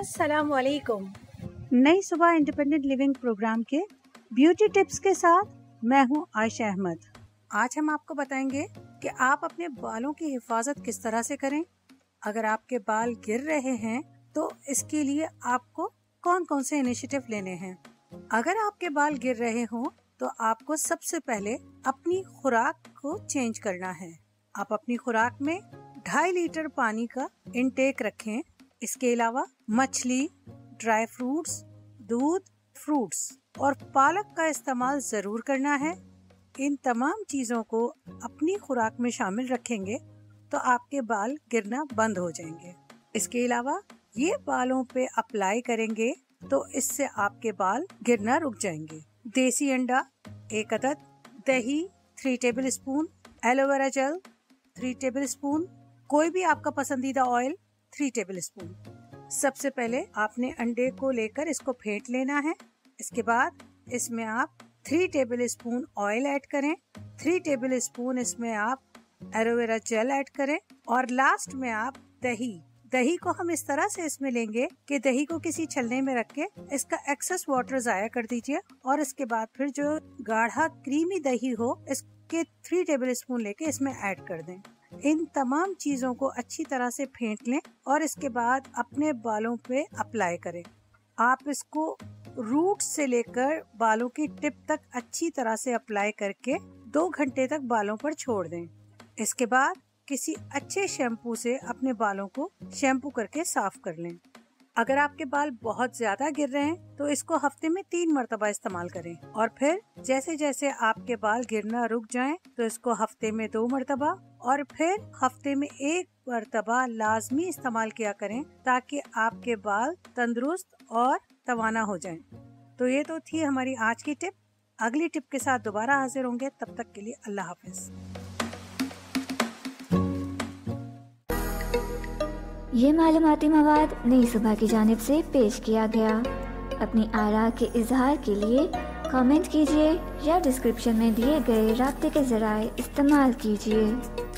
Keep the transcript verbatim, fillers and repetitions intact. अस्सलामुअलैकुम। Nai Subah independent living programme के beauty tips के साथ मैं हूं आयशा अहमद। आज हम आपको बताएंगे कि आप अपने बालों की हिफाजत किस तरह से करें। अगर आपके बाल गिर रहे हैं तो इसके लिए आपको कौन कौन से इनिशिएटिव लेने हैं। अगर आपके बाल गिर रहे हों तो आपको सबसे पहले अपनी खुराक को चेंज करना है। आप अपनी खुराक में ढाई लीटर पानी का इनटेक रखें। इसके अलावा मछली, ड्राई फ्रूट्स, दूध, फ्रूट्स और पालक का इस्तेमाल जरूर करना है। इन तमाम चीजों को अपनी खुराक में शामिल रखेंगे तो आपके बाल गिरना बंद हो जाएंगे। इसके अलावा ये बालों पे अप्लाई करेंगे तो इससे आपके बाल गिरना रुक जाएंगे। देसी अंडा एक अदद, दही three tablespoon, aloe vera gel three tablespoon, कोई भी आपका पसंदीदा ऑयल थ्री टेबल स्पून। सबसे पहले आपने अंडे को लेकर इसको फेंट लेना है। इसके बाद इसमें आप three tablespoon oil add करें, थ्री टेबल स्पून इसमें आप एलोवेरा जेल ऐड करें और लास्ट में आप दही। दही को हम इस तरह से इसमें लेंगे कि दही को किसी छलने में रख के इसका एक्सेस वाटर जाया कर दीजिए और इसके बाद फिर जो गाढ़ा क्रीमी दही हो इसके थ्री टेबल स्पून लेके इसमें ऐड कर दें। इन तमाम चीजों को अच्छी तरह से फेंट लें और इसके बाद अपने बालों पे अप्लाई करें। आप इसको रूट से लेकर बालों की टिप तक अच्छी तरह से अप्लाई करके दो घंटे तक बालों पर छोड़ दें। इसके बाद किसी अच्छे शैम्पू से अपने बालों को शैम्पू करके साफ कर लें। अगर आपके बाल बहुत ज्यादा गिर रहे हैं तो इसको हफ्ते में तीन मरतबा इस्तेमाल करें और फिर जैसे जैसे आपके बाल गिरना रुक जाएं तो इसको हफ्ते में दो मरतबा और फिर हफ्ते में एक मरतबा लाजमी इस्तेमाल किया करें ताकि आपके बाल तंदुरुस्त और तवाना हो जाएं। तो ये तो थी हमारी आज की टिप। अगली टिप के साथ दोबारा हाजिर होंगे, तब तक के लिए अल्लाह हाफिज। ये मालूमाती मवाद नई सुबह की जानिब से पेश किया गया। अपनी आरा के इजहार के लिए कमेंट कीजिए या डिस्क्रिप्शन में दिए गए राब्ते के जराए इस्तेमाल कीजिए।